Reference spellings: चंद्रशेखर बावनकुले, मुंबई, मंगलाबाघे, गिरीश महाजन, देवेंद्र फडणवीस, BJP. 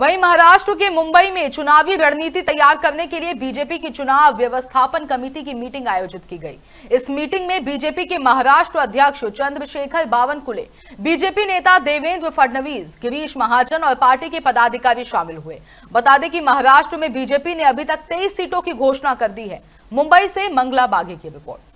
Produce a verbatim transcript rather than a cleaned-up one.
वहीं महाराष्ट्र के मुंबई में चुनावी रणनीति तैयार करने के लिए बीजेपी की चुनाव व्यवस्थापन कमेटी की मीटिंग आयोजित की गई। इस मीटिंग में बीजेपी के महाराष्ट्र अध्यक्ष चंद्रशेखर बावनकुले, बीजेपी नेता देवेंद्र फडणवीस, गिरीश महाजन और पार्टी के पदाधिकारी शामिल हुए। बता दें कि महाराष्ट्र में बीजेपी ने अभी तक तेईस सीटों की घोषणा कर दी है। मुंबई से मंगलाबाघे की रिपोर्ट।